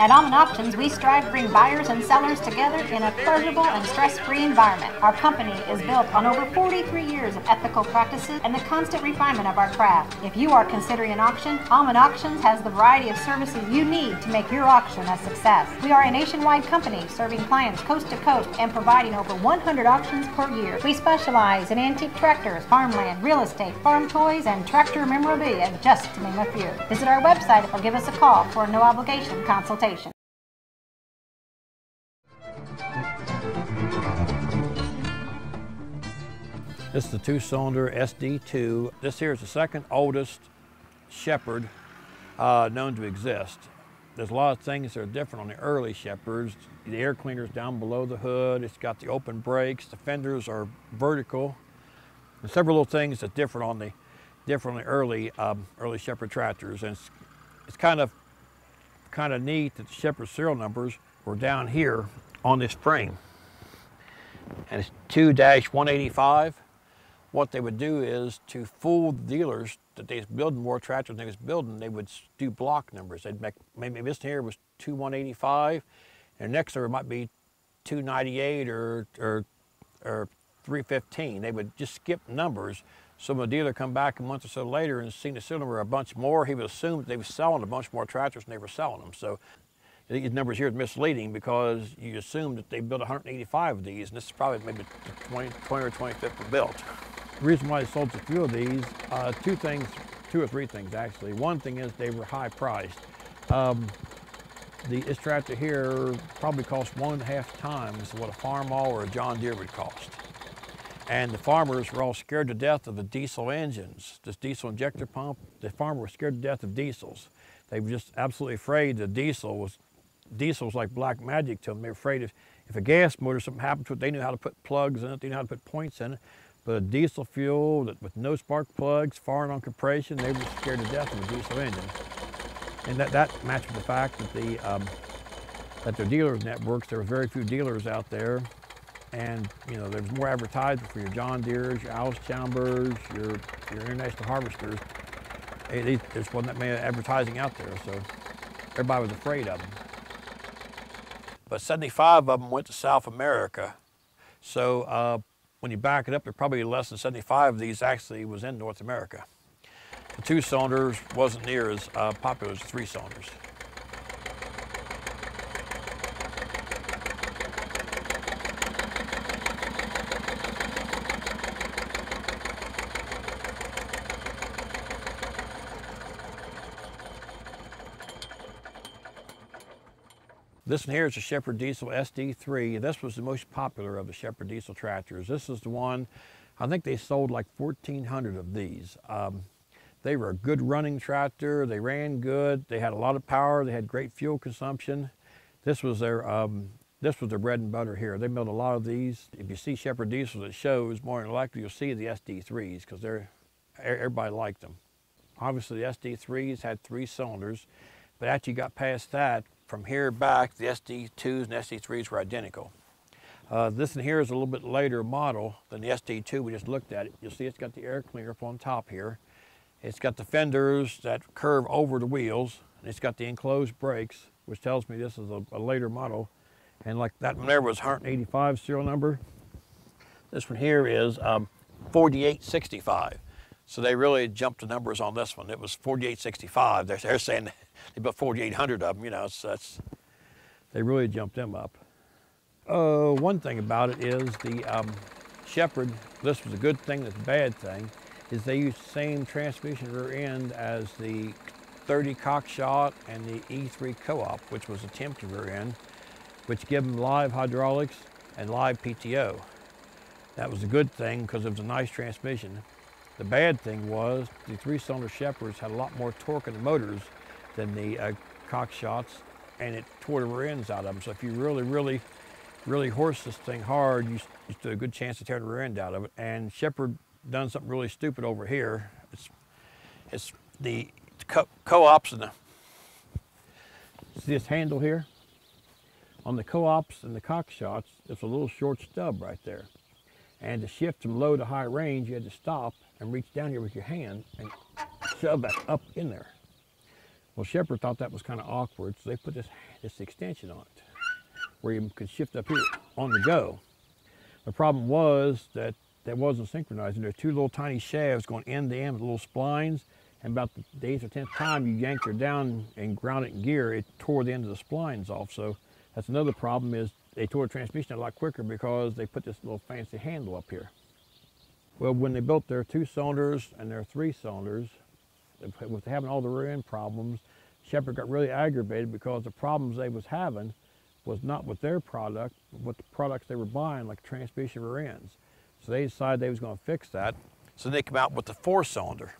At Aumann Auctions, we strive to bring buyers and sellers together in a pleasurable and stress-free environment. Our company is built on over 43 years of ethical practices and the constant refinement of our craft. If you are considering an auction, Aumann Auctions has the variety of services you need to make your auction a success. We are a nationwide company serving clients coast to coast and providing over 100 auctions per year. We specialize in antique tractors, farmland, real estate, farm toys, and tractor memorabilia, just to name a few. Visit our website or give us a call for a no-obligation consultation. This is the two-cylinder SD2. This here is the second oldest Shepherd known to exist. There's a lot of things that are different on the early Shepherds. The air cleaner's down below the hood. It's got the open brakes. The fenders are vertical. There's several little things that's different on the early Shepherd tractors. And it's kind of neat that the Shepherd serial numbers were down here on this frame. And it's 2-185. What they would do is, to fool the dealers that they was building more tractors than they was building, they would do block numbers. They'd make, maybe this here was 2-185, and the next number might be 298 or 315. They would just skip numbers. So when the dealer come back a month or so later and seen the serial number a bunch more, he would assume that they were selling a bunch more tractors than they were selling them. So these numbers here are misleading, because you assume that they built 185 of these, and this is probably maybe 20 or 25th were built. The reason why they sold so few of these, two or three things actually. One thing is they were high priced. This tractor here probably cost 1.5 times what a Farmall or a John Deere would cost. And the farmers were all scared to death of the diesel engines, this diesel injector pump. The farmers were scared to death of diesels. They were just absolutely afraid that diesel was like black magic to them. They were afraid if a gas motor, something happened to it, they knew how to put plugs in it, they knew how to put points in it. But a diesel fuel that, with no spark plugs, foreign on compression, they were scared to death of a diesel engine. And that matched with the fact that their dealers' networks, there were very few dealers out there, and you know, there was more advertising for your John Deere's, your Allis Chalmers, your International Harvesters. There wasn't that many advertising out there, so everybody was afraid of them. But 75 of them went to South America, so when you back it up, there are probably less than 75 of these actually was in North America. The two-cylinders wasn't near as popular as the three-cylinders. This one here is a Shepherd Diesel SD3. This was the most popular of the Shepherd Diesel tractors. This is the one, I think they sold like 1,400 of these. They were a good running tractor. They ran good. They had a lot of power. They had great fuel consumption. This was their bread and butter here. They built a lot of these. If you see Shepherd Diesels at shows, more than likely you'll see the SD3s, because everybody liked them. Obviously, the SD3s had three cylinders, but after you got past that, from here back, the SD2s and SD3s were identical. This one here is a little bit later model than the SD2 we just looked at. You'll see it's got the air cleaner up on top here. It's got the fenders that curve over the wheels, and it's got the enclosed brakes, which tells me this is a later model. And like that one there was 185 serial number. This one here is 4865. So they really jumped the numbers on this one. It was 4865. They're saying they built 4,800 of them, you know, so they really jumped them up. One thing about it is the Shepherd, this was a good thing, that's a bad thing, is they used the same transmission rear end as the 30 Cockshutt and the E3 Co-op, which was a tempter rear end, which gave them live hydraulics and live PTO. That was a good thing because it was a nice transmission. The bad thing was the three-cylinder Shepherds had a lot more torque in the motors than the Cockshutts, and it tore the rear ends out of them. So if you really horse this thing hard, you stood a good chance of tearing the rear end out of it. And Shepherd done something really stupid over here. It's the co-ops and the, see this handle here? On the co-ops and the Cockshutts, it's a little short stub right there. And to shift from low to high range, you had to stop and reach down here with your hand and shove that up in there. Well, Shepherd thought that was kind of awkward, so they put this extension on it where you could shift up here on the go. The problem was that that wasn't synchronizing. There are two little tiny shafts going end to end with little splines, and about the 8th or 10th time you yanked her down and ground it in gear, it tore the end of the splines off. So that's another problem, is they tore the transmission a lot quicker because they put this little fancy handle up here. Well, when they built their 2 cylinders and their 3 cylinders, with having all the rear end problems, Shepherd got really aggravated because the problems they was having was not with their product, but with the products they were buying, like transmission rear ends. So they decided they was going to fix that. So they come out with the 4-cylinder.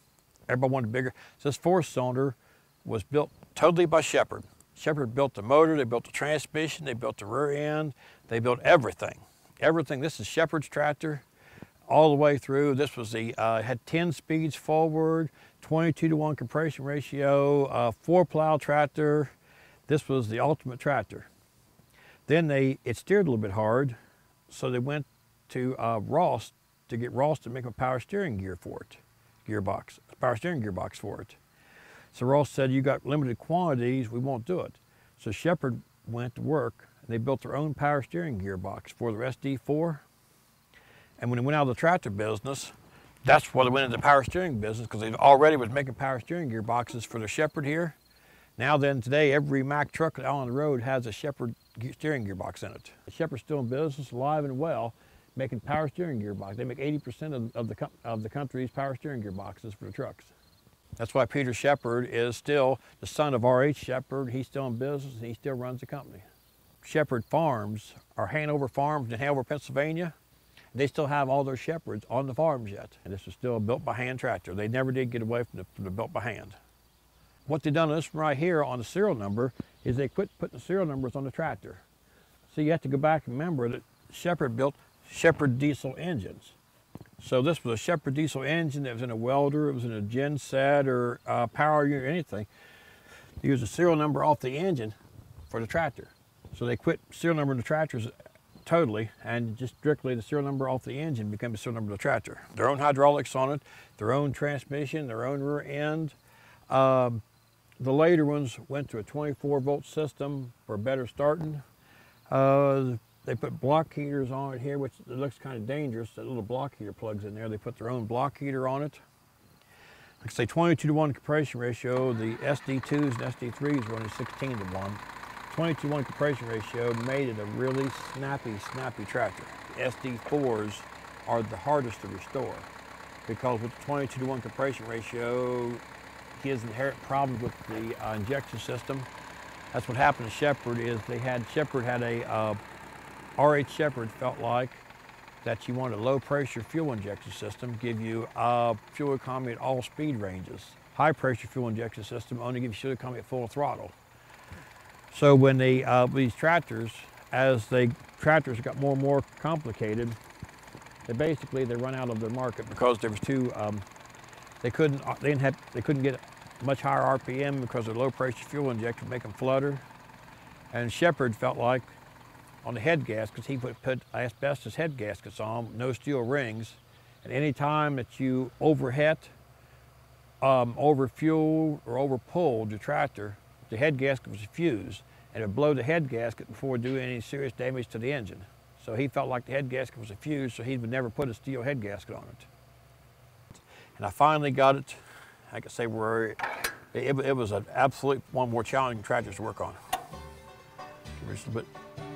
Everybody wanted bigger. So this 4-cylinder was built totally by Shepherd. Shepherd built the motor, they built the transmission, they built the rear end, they built everything. Everything. This is Shepherd's tractor all the way through. This was the, had 10 speeds forward, 22:1 compression ratio, 4-plow tractor. This was the ultimate tractor. Then it steered a little bit hard, so they went to Ross to get Ross to make a power steering gear for it, power steering gearbox for it. So Ross said, you got limited quantities, we won't do it. So Shepherd went to work, and they built their own power steering gearbox for their SD4. And when they went out of the tractor business, that's why they went into the power steering business, because they already was making power steering gearboxes for the Shepherd here. Now then, today, every Mack truck out on the road has a Shepherd steering gearbox in it. The Shepherd's still in business, alive and well, making power steering gearbox. They make 80% of the country's power steering gearboxes for the trucks. That's why Peter Shepherd is still the son of R.H. Shepherd. He's still in business, and he still runs the company. Shepherd Farms are Hanover Farms in Hanover, Pennsylvania. They still have all their Shepherds on the farms yet. And this is still a built-by-hand tractor. They never did get away from the built-by-hand. What they done on this one right here on the serial number is they quit putting the serial numbers on the tractor. So you have to go back and remember that Shepherd built Shepherd diesel engines. So this was a Shepherd diesel engine that was in a welder, it was in a gen set or power unit or anything. They used a serial number off the engine for the tractor. So they quit serial numbering the tractors totally, and just strictly the serial number off the engine becomes the serial number of the tractor. Their own hydraulics on it, their own transmission, their own rear end. The later ones went to a 24-volt system for better starting. They put block heaters on it here, which it looks kind of dangerous. That little block heater plugs in there. They put their own block heater on it. Like I say, 22:1 compression ratio. The SD2s and SD3s were only 16:1. 22:1 compression ratio made it a really snappy tractor. The SD4s are the hardest to restore because with the 22:1 compression ratio, kids inherent problems with the injection system. That's what happened to Shepherd. Is they had Shepherd had a R.H. Shepherd felt like that you wanted a low-pressure fuel injection system, give you fuel economy at all speed ranges. High-pressure fuel injection system only gives you fuel economy at full throttle. So when they, these tractors, as the tractors got more and more complicated, they run out of their market because there was too, they couldn't get much higher RPM because their low-pressure fuel injection would make them flutter. And Shepherd felt like on the head gaskets, he put asbestos head gaskets on them, no steel rings. And any time that you overhet, overfueled, or overpulled your tractor, the head gasket was fused, and it would blow the head gasket before doing any serious damage to the engine. So he felt like the head gasket was fused, so he would never put a steel head gasket on it. And I finally got it. I could say it was an absolute one more challenging tractor to work on. Give it just a bit.